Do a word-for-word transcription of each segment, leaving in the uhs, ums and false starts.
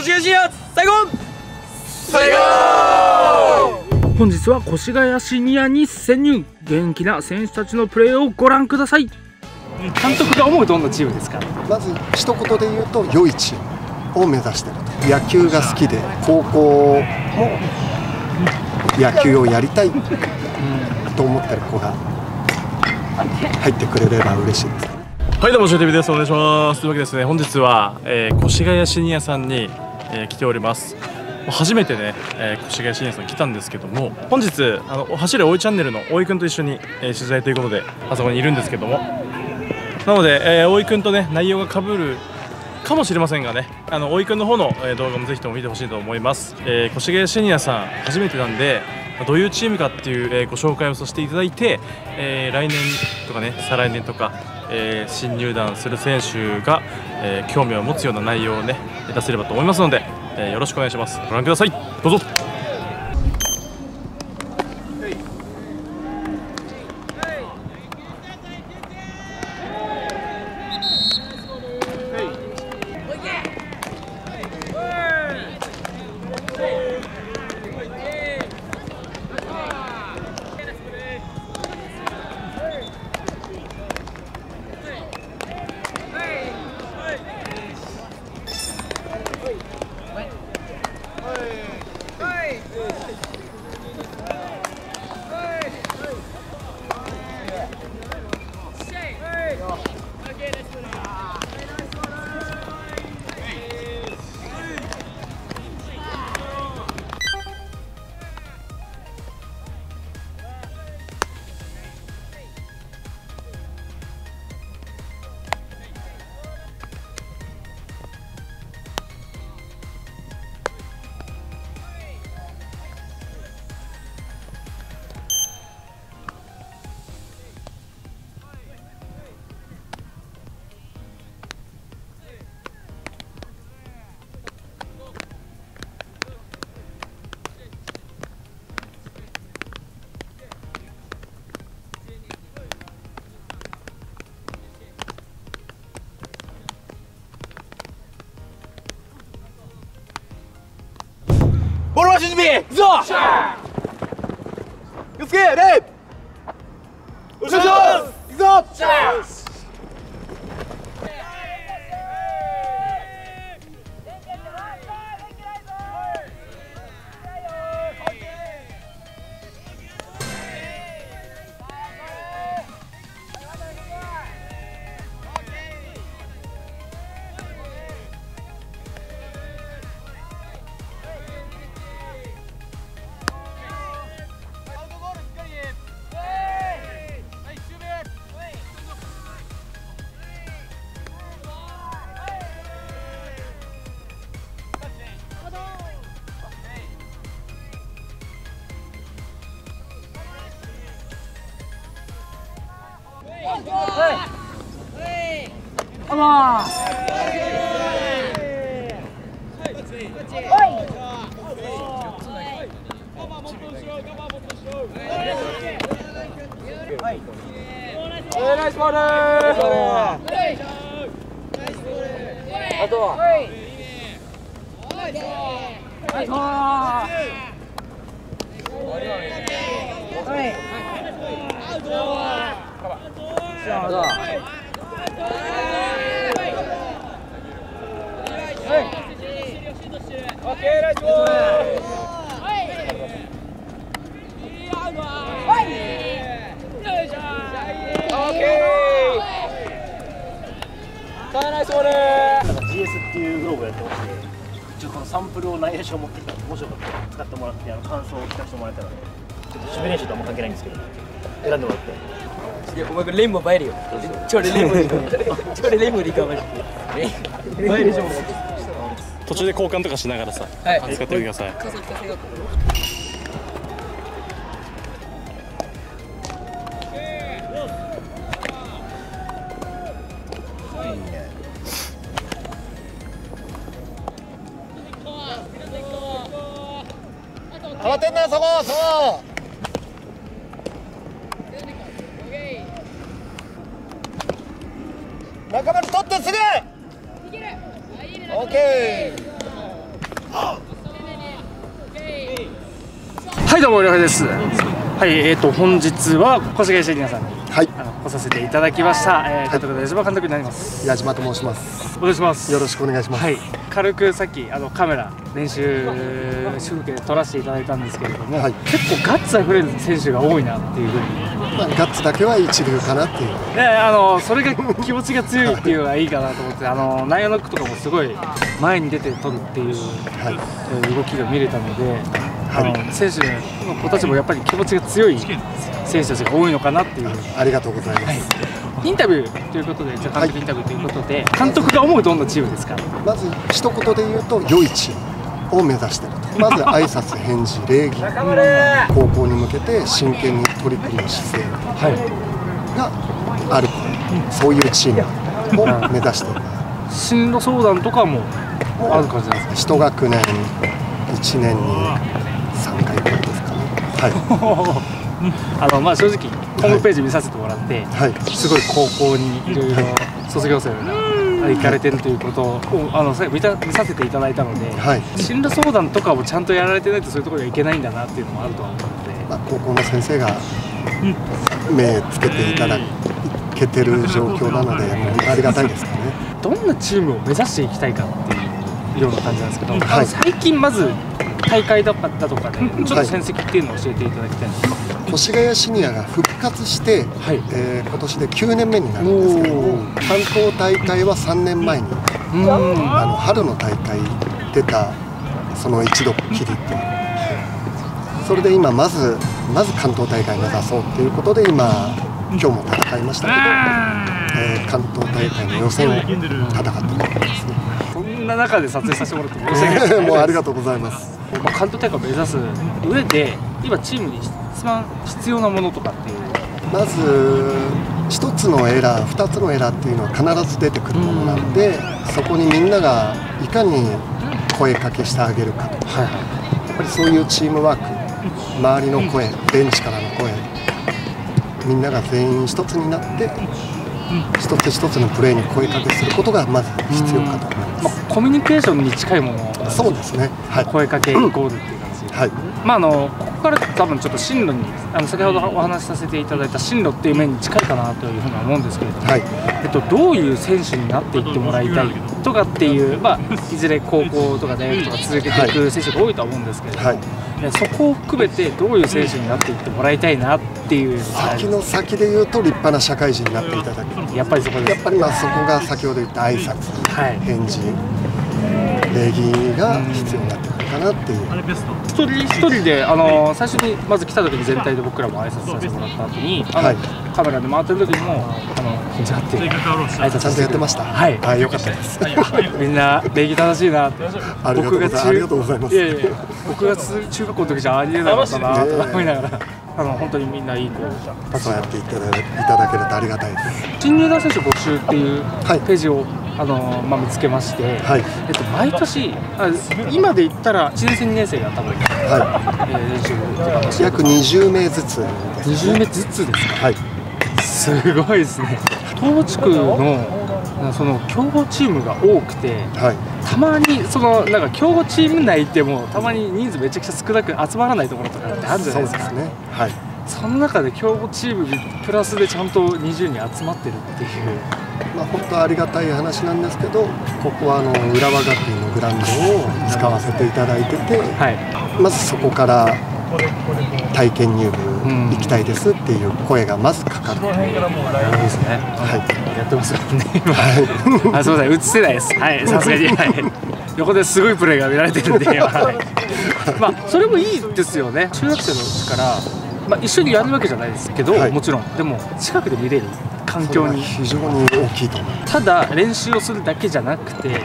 越谷信也最高最高。本日は越谷シニアに潜入。元気な選手たちのプレーをご覧ください。監督が思うどんなチームですか？まず一言で言うと良いチームを目指している。野球が好きで高校も野球をやりたいと思ってる子が入ってくれれば嬉しいです。はい、どうもシューティビです。お願いします。というわけですね、本日は、えー、越谷シニアさんに、えー、来ております。初めてね、えー、越谷シニアさん来たんですけども、本日あの走るおいチャンネルのおいくんと一緒に、えー、取材ということであそこにいるんですけども、なので、えー、おいくんとね内容が被るかもしれませんがね、あのおいくんの方の、えー、動画もぜひとも見てほしいと思います。えー、越谷シニアさん初めてなんで、どういうチームかっていう、えー、ご紹介をさせていただいて、えー、来年とかね再来年とか、えー、新入団する選手が、えー、興味を持つような内容をね出せればと思いますので、えー、よろしくお願いします。ご覧ください。どうぞ。レンボー映えるよ。ちょれレンボー、ちょれレンボーにかわいい。途中で交換とかしながらさ、使ってみてください。慌てんなそこそこ。中丸取ってすぐ。オッケー。はい、どうも、りょうへいです。はい、えっ、ー、と、本日は小菅シェリナさんに、はい、あの、来させていただきました。ええー、監督の矢島監督になります。矢島と申します。お願いします。よろしくお願いします。はい、軽くさっき、あの、カメラ、練習、風景で撮らせていただいたんですけれども。はい、結構ガッツ溢れる選手が多いなっていうふうに。まあ、ガッツだけは一流かなっていう。ね、あの、それが気持ちが強いっていうのはいいかなと思って、あの、内野ノックとかもすごい。前に出て撮るっていう、はい、動きが見れたので。あの選手の子たちもやっぱり気持ちが強い選手たちが多いのかなっていうふうに。ありがとうございます、はい、インタビューということで、じゃあ監督インタビューということで、はい、監督が思うどんなチームですか。まず一言で言うと、良いチームを目指していると。まず挨拶、返事、礼儀、高校に向けて真剣に取り組む姿勢がある、はい、そういうチームを目指している。進路相談とかもある感じなんですか。一学年いちねんにさんかいぐらいですかね。はい、あのまあ正直ホームページ見させてもらって、はいはい、すごい高校にいろいろ卒業生が行かれてるということをあの見た見させていただいたので、はい、進路相談とかもちゃんとやられてないとそういうところにはいけないんだなっていうのもあるとは思うので、まあ高校の先生が目つけていただけてる状況なのでありがたいですかね。どんなチームを目指していきたいかっていうような感じなんですけど、はい、最近まず大会だったとかで、ね、ちょっと戦績っていうのを教えていただきたいんですけど、はい、越谷シニアが復活して、はい、えー、今年できゅうねんめになるんですけども、関東大会はさんねんまえにあの春の大会出たその一度きりっていう、それで今まずまず関東大会目指そうっていうことで今今日も戦いましたけど、えー、関東大会の予選を戦ってもらいますね。そんな中で撮影させてもらって申し訳ないです。もうありがとうございます。関東大会を目指す上で今チームに一番必要なものとかっていう。まずひとつのエラーふたつのエラーっていうのは必ず出てくるものなので、そこにみんながいかに声かけしてあげるかとか、はいはい、やっぱりそういうチームワーク、周りの声、ベンチからの声、みんなが全員ひとつになって一つ一つのプレーに声かけすることがまず必要かと思います。まあ、コミュニケーションに近いもの。そうですね。はい、声かけイコールっていう感じ。はい。まああのここから多分ちょっと進路にあの先ほどお話しさせていただいた進路っていう面に近いかなというふうに思うんですけれども、はい、えっとどういう選手になっていってもらいたいとかっていうまあいずれ高校とか大学とか続けていく選手が多いと思うんですけれども、はいはい、そこを含めてどういう選手になっていってもらいたいなっていう。先の先で言うと立派な社会人になっていただく。やっぱりそこです。やっぱりまあそこが先ほど言った挨拶、はい、返事、礼儀が必要になってくるかなっていう。一人一人であの最初にまず来た時に全体で僕らも挨拶させてもらった後に、あのカメラで回ってる時にもあのこんにちはって挨拶させてやってました。はい、あ良かったです。みんな礼儀正しいな。僕が中、ありがとうございます。いやいや、僕が中学校の時じゃありえなかったなと思いながら、あの本当にみんないい子たちそうやっていただけるとありがたいです。新入団選手募集っていうページを。あのまあ、見つけまして、はい、えっと、毎年あ今で言ったらいちねん生にねん生が多分、はい、約にじゅうめいずつ、ね、にじゅうめいずつですか、はい、すごいですね。東地区のその強豪チームが多くて、はい、たまにそのなんか強豪チーム内でもたまに人数めちゃくちゃ少なく集まらないところとかってあるじゃないですか。そうですね、はい、その中で強豪チームプラスでちゃんとにじゅうにん集まってるっていう。まあ本当ありがたい話なんですけど、ここはあの浦和学院のグラウンドを使わせていただいてて、はい、まずそこから体験入部行きたいですっていう声がまずかかる。そうですね。はい。やってますからね。はい。あ、すみません、映せないです。はい、さすがに、はい、横ですごいプレーが見られてるんで、はい、まあそれもいいですよね。中学生のうちから。まあ一緒にやるわけじゃないですけど、はい、もちろんでも近くで見れる環境に非常に大きいと思います。ただ練習をするだけじゃなくて、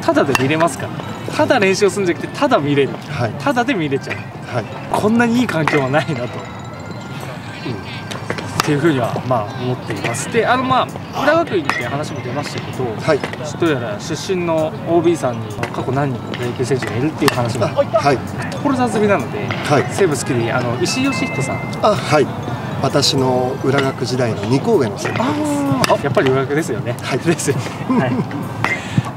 ただで見れますから、ただ練習をするんじゃなくてただ見れる、はい、ただで見れちゃう、はい、こんなにいい環境はないなと、うん、っていうふうにはまあ思っています。で、あのまあ浦和学院って話も出ましたけど、はい、どうやら出身の オービー さんに過去何人かプロ野球選手がいるっていう話も、はい、志済みなので、はい、西武好きであの石井義人さん、あ、はい、私の浦学時代の二校上の先輩です。あ、やっぱり浦学ですよね。はい、です、はい、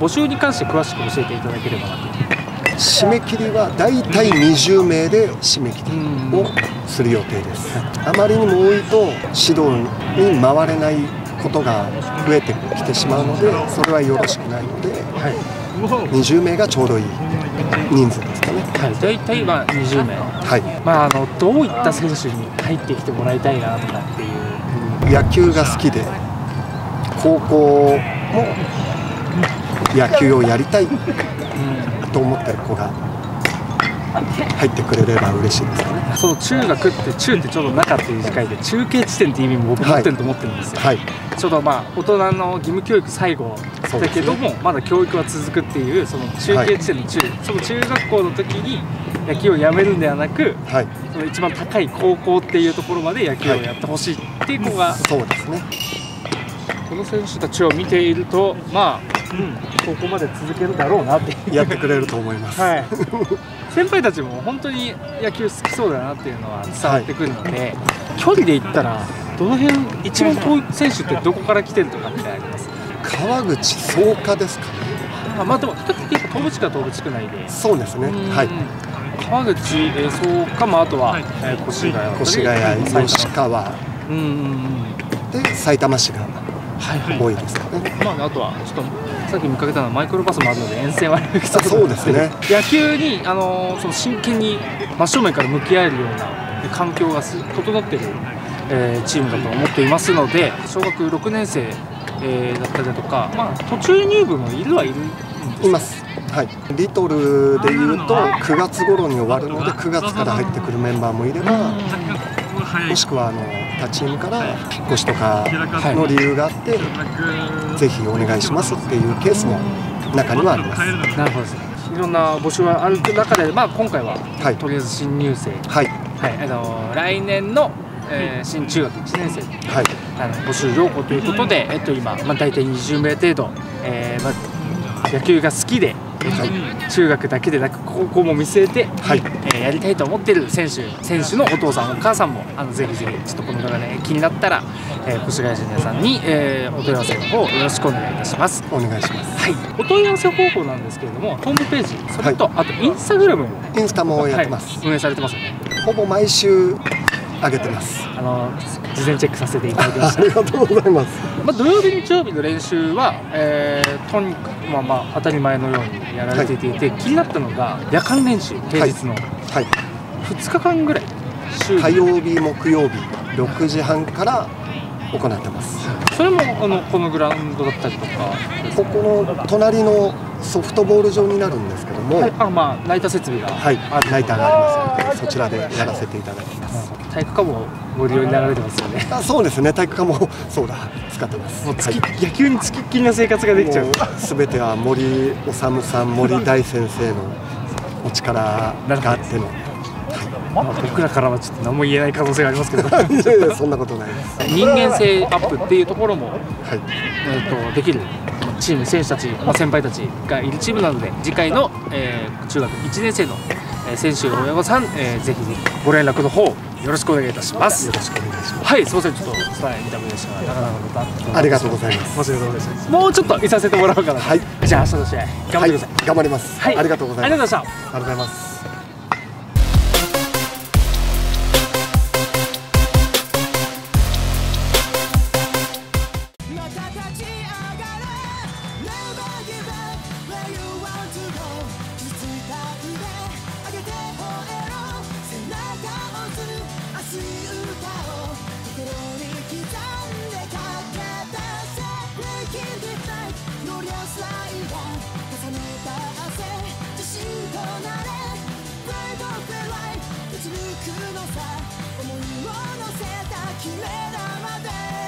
募集に関して詳しく教えていただければなと。締め切りはだいたいにじゅうめいで締め切りをする予定です。あまりにも多いと指導に回れないことが増えてきてしまうので、それはよろしくないので、はい、にじゅうめいがちょうどいい人数ですかね。はい、大体はにじゅうめい、はい、まああのどういった選手に入ってきてもらいたいなとかっていう。野球が好きで高校も野球をやりたいと思ってる子が入ってくれれば嬉しいですね。その中学って中ってちょうど中っていう次回で中継地点っていう意味も僕持ってると思ってるんですよ。はいはい、ちょうどまあ大人の義務教育最後だけども、ね、まだ教育は続くっていう、その中継地点の中、はい、その中学校の時に野球をやめるんではなく、はい、その一番高い高校っていうところまで野球をやってほしいっていう子が、はい、そうですね。この選手たちを見ているとまあうん、ここまで続けるだろうなってやってくれると思います。はい、先輩たちも本当に野球好きそうだなっていうのは伝わってくるので、はい、距離で言ったらどの辺一番遠い選手ってどこから来てるとかってあります？川口草加ですかね。あ、まあでも比較的東部地区は東部地区内で。そうですね。はい。川口草加もあとは、はい、越谷、越谷、吉川、うんうん、で埼玉市が。多いですかね。まああとはちょっとさっき見かけたのはマイクロパスもあるので、遠征はありましたけど、そうですね。野球にあのその真剣に真正面から向き合えるような環境が整っている、えー、チームだと思っていますので、小学ろくねん生、えー、だったりだとか、まあ途中入部もいるはいるんですか？います。はい。リトルでいうとくがつ頃に終わるので、くがつから入ってくるメンバーもいれば、もしくはあの。他チームから引っ越しとかの理由があって、はい、ぜひお願いしますっていうケースも中にはあります。なるほどですね。いろんな募集がある中で、まあ、今回は、はい、とりあえず新入生、はいはい、あの来年の、えー、新中学いちねん生、はい、あの募集要項ということで、えっと、今、まあ、大体にじゅうめい程度、えーまあ、野球が好きで。はい、中学だけでなく高校も見据えて、はい、えー、やりたいと思っている選手選手のお父さんお母さんもあのぜひぜひちょっとこの動画ね気になったら、えー、越谷ジュニアさんに、えー、お問い合わせの方よろしくお願いいたします。お願いします。はい、お問い合わせ方法なんですけれども、ホームページそれと、はい、あとインスタグラム、インスタもやってます。はい、運営されてますよね。ほぼ毎週上げてます。あの事前チェックさせていただきました。ありがとうございます。まあ土曜日日曜日の練習は、えー、とにかくまあまあ当たり前のようにやられていて、はい、気になったのが夜間練習、平日のふつかかんぐらい。火曜日木曜日ろくじはんから行ってます。それもあのこのグラウンドだったりとか、ここの隣のソフトボール場になるんですけども、はい、あまあナイター設備が、はい、ナイターがありますので、そちらでやらせていただいてます。体育館もご利用になられてますよね。あ、そうですね。体育館もそうだ使ってます。もうつき、はい、野球につきっきりな生活ができちゃう。すべては森修さん、森大先生のお力があっての。僕らからはちょっと何も言えない可能性がありますけどいやいやそんなことないです。人間性アップっていうところも、はい、えとできるチーム選手たち、まあ、先輩たちがいるチームなので、次回の、えー、中学いちねん生の選手親御さん、えー、ぜひぜひご連絡の方よろしくお願いいたします。よろしくお願いします。はい、すいません、ちょっと拙い見た目でしたが、なかなかまたありがとうございます。もうちょっといさせてもらおうかな。はい、じゃあ明日の試合頑張ってください。はい、頑張ります。はい、ありがとうございました。ありがとうございます。思いを乗せた決め玉で